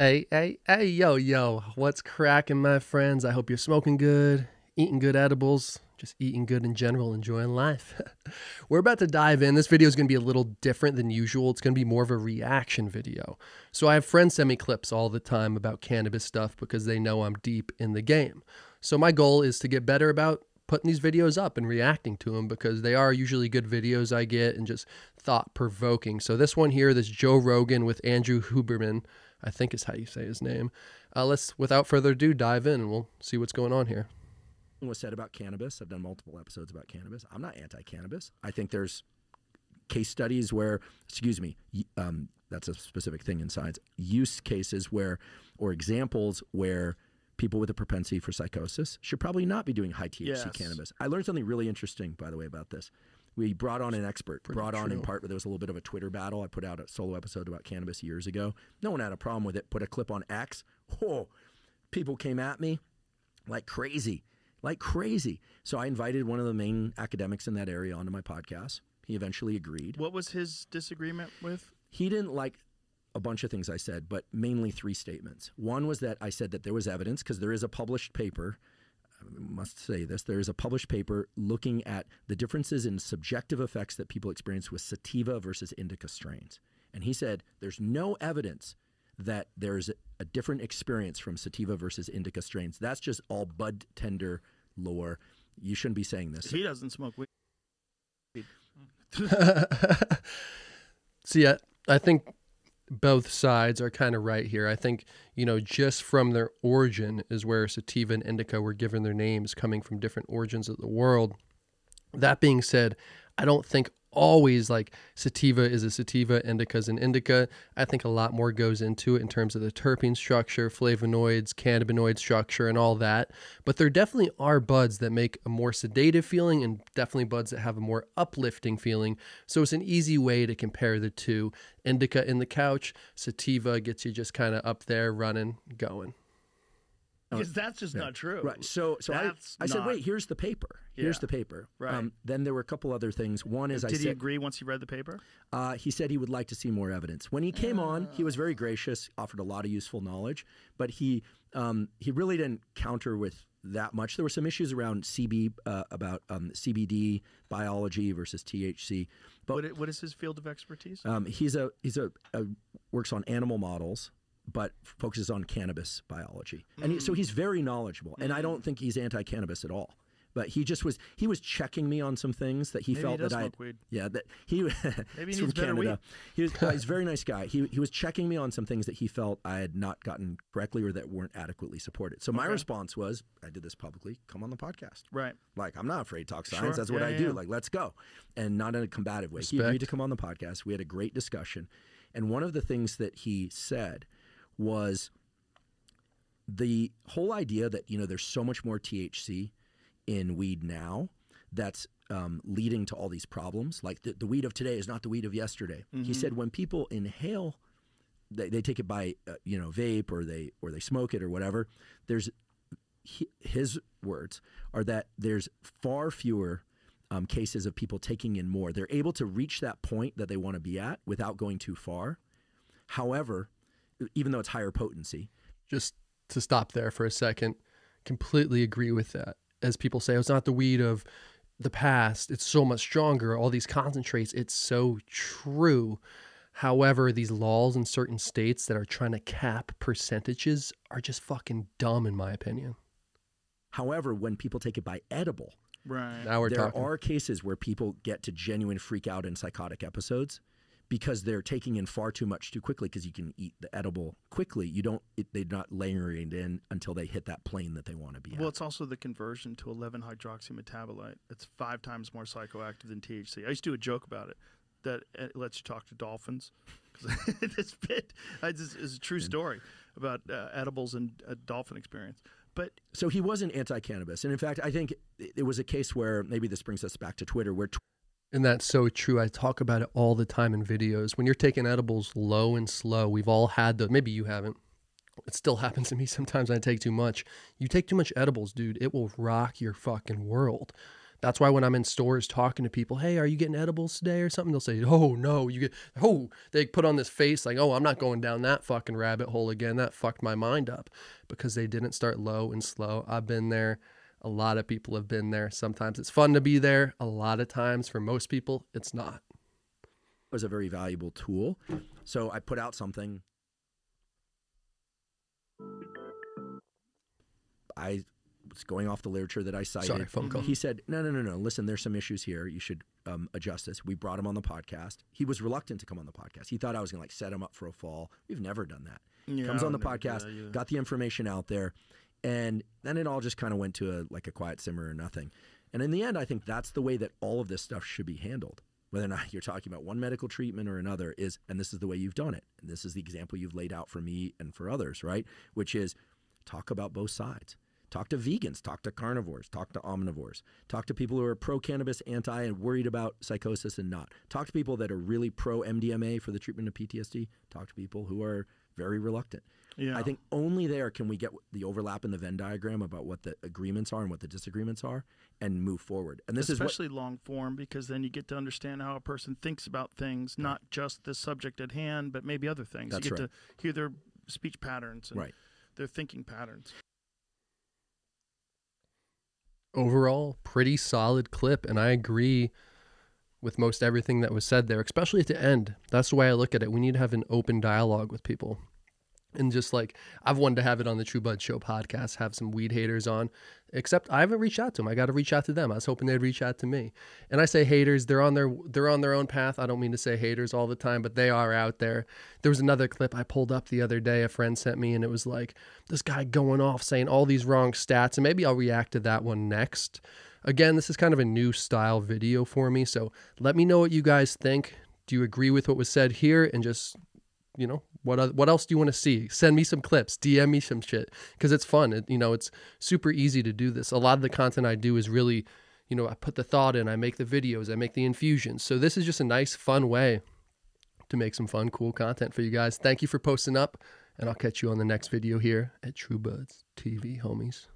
Hey, yo, what's cracking, my friends? I hope you're smoking good, eating good edibles, just eating good in general, enjoying life. We're about to dive in. This video is going to be a little different than usual. It's going to be more of a reaction video. So I have friends send me clips all the time about cannabis stuff because they know I'm deep in the game. So my goal is to get better about putting these videos up and reacting to them because they are usually good videos I get and just thought-provoking. So this one here, this Joe Rogan with Andrew Huberman, I think is how you say his name. Let's, without further ado, dive in and we'll see what's going on here. What's said about cannabis? I've done multiple episodes about cannabis. I'm not anti-cannabis. I think there's case studies where, excuse me, that's a specific thing in science, use cases where, or examples where people with a propensity for psychosis should probably not be doing high THC cannabis. I learned something really interesting, by the way, about this. We brought on an expert, in part, but there was a little bit of a Twitter battle. I put out a solo episode about cannabis years ago. No one had a problem with it. Put a clip on X. Oh, people came at me like crazy, So I invited one of the main academics in that area onto my podcast. He eventually agreed. What was his disagreement with? He didn't like a bunch of things I said, but mainly three statements. One was that I said that there was evidence, because there is a published paper, I must say this, there is a published paper looking at the differences in subjective effects that people experience with sativa versus indica strains. And he said, there's no evidence that there's a different experience from sativa versus indica strains. That's just all bud tender lore. You shouldn't be saying this. He doesn't smoke weed. See, I think both sides are kind of right here. I think, you know, just from their origin is where sativa and indica were given their names, coming from different origins of the world. That being said, I don't think always like sativa is a sativa, indica is an indica. I think a lot more goes into it in terms of the terpene structure, flavonoids, cannabinoid structure, and all that. But there definitely are buds that make a more sedative feeling and definitely buds that have a more uplifting feeling. So it's an easy way to compare the two. Indica in the couch, sativa gets you just kind of up there, running, going. Because that's just not true. Right. So I said, wait, here's the paper. Here's the paper. Right. Then there were a couple other things. One is, did he agree once he read the paper? He said he would like to see more evidence. When he came on, he was very gracious, offered a lot of useful knowledge, but he really didn't counter with that much. There were some issues around CBD biology versus THC. But what is his field of expertise? He works on animal models, but focuses on cannabis biology. And so he's very knowledgeable. And I don't think he's anti-cannabis at all. But he just was, he was checking me on some things that he felt that I, maybe he's from Canada. He's a very nice guy. He was checking me on some things that he felt I had not gotten correctly or that weren't adequately supported. So my response was, I did this publicly, come on the podcast. Right. Like, I'm not afraid to talk science. That's what I do. Like, let's go. And not in a combative way. He agreed to come on the podcast. We had a great discussion. And one of the things that he said was the whole idea that, you know, there's so much more THC in weed now that's leading to all these problems. Like the weed of today is not the weed of yesterday. He said when people inhale, they take it by, you know, vape or they smoke it or whatever. There's, his words are that there's far fewer cases of people taking in more. They're able to reach that point that they want to be at without going too far. However, even though it's higher potency. Just to stop there for a second, completely agree with that. As people say, it's not the weed of the past. It's so much stronger. All these concentrates, it's so true. However, these laws in certain states that are trying to cap percentages are just fucking dumb, in my opinion. However, when people take it by edible, now we're talking. There are cases where people get to genuine freak out and psychotic episodes, because they're taking in far too much too quickly, because you can eat the edible quickly. You don't, they're not layering it in until they hit that plane that they want to be at. Well, it's also the conversion to 11-hydroxy metabolite. It's 5 times more psychoactive than THC. I used to do a joke about it, that it lets you talk to dolphins. This bit is a true story about edibles and a dolphin experience. But so he wasn't anti-cannabis. And in fact, I think it was a case where, maybe this brings us back to Twitter, where and that's so true. I talk about it all the time in videos. When you're taking edibles low and slow, we've all had those. Maybe you haven't. It still happens to me sometimes. I take too much. You take too much edibles, dude, it will rock your fucking world. That's why when I'm in stores talking to people, hey, are you getting edibles today or something? They'll say, oh, no, you get, oh, they put on this face like, oh, I'm not going down that fucking rabbit hole again. That fucked my mind up, because they didn't start low and slow. I've been there. A lot of people have been there. Sometimes it's fun to be there. A lot of times for most people, it's not. It was a very valuable tool. So I put out something. I was going off the literature that I cited. Sorry, phone call. He said, no, no, no, no. Listen, there's some issues here. You should adjust this. We brought him on the podcast. He was reluctant to come on the podcast. He thought I was going to like set him up for a fall. We've never done that. Yeah, comes on the podcast, got the information out there. And then it all just kind of went to like a quiet simmer or nothing. And in the end, I think that's the way that all of this stuff should be handled. Whether or not you're talking about one medical treatment or another is, and this is the way you've done it. And this is the example you've laid out for me and for others, right? Which is talk about both sides. Talk to vegans, talk to carnivores, talk to omnivores, talk to people who are pro-cannabis, anti, and worried about psychosis and not. Talk to people that are really pro-MDMA for the treatment of PTSD. Talk to people who are very reluctant. Yeah. I think only there can we get the overlap in the Venn diagram about what the agreements are and what the disagreements are and move forward. And this especially is long form, because then you get to understand how a person thinks about things, not just the subject at hand, but maybe other things. That's you get to hear their speech patterns and their thinking patterns. Overall, pretty solid clip, and I agree with most everything that was said there, especially at the end. That's the way I look at it. We need to have an open dialogue with people. And just like, I've wanted to have it on the True Bud Show podcast, have some weed haters on, except I haven't reached out to them. I got to reach out to them. I was hoping they'd reach out to me. And I say haters, they're on their own path. I don't mean to say haters all the time, but they are out there. There was another clip I pulled up the other day, a friend sent me, and it was like this guy going off saying all these wrong stats, and maybe I'll react to that one next. Again, this is kind of a new style video for me, so let me know what you guys think. Do you agree with what was said here? And just, you know, what else do you want to see? Send me some clips, DM me some shit, because it's fun. You know, it's super easy to do this. A lot of the content I do is really, you know, I put the thought in, I make the videos, I make the infusions. So this is just a nice, fun way to make some fun, cool content for you guys. Thank you for posting up, and I'll catch you on the next video here at True Buds TV, homies.